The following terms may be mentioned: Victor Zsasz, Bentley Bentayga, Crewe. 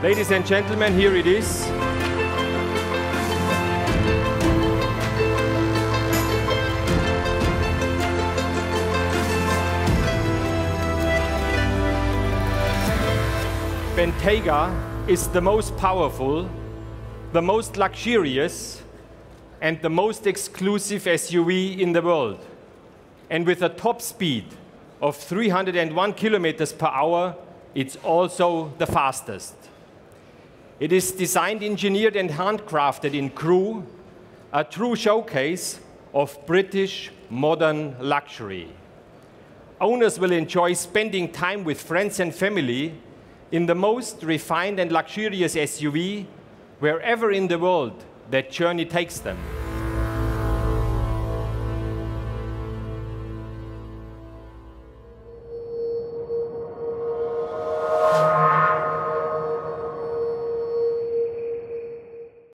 Ladies and gentlemen, here it is. Bentayga is the most powerful, the most luxurious, and the most exclusive SUV in the world. And with a top speed of 301 kilometers per hour, it's also the fastest. It is designed, engineered, and handcrafted in Crewe, a true showcase of British modern luxury. Owners will enjoy spending time with friends and family in the most refined and luxurious SUV wherever in the world that journey takes them.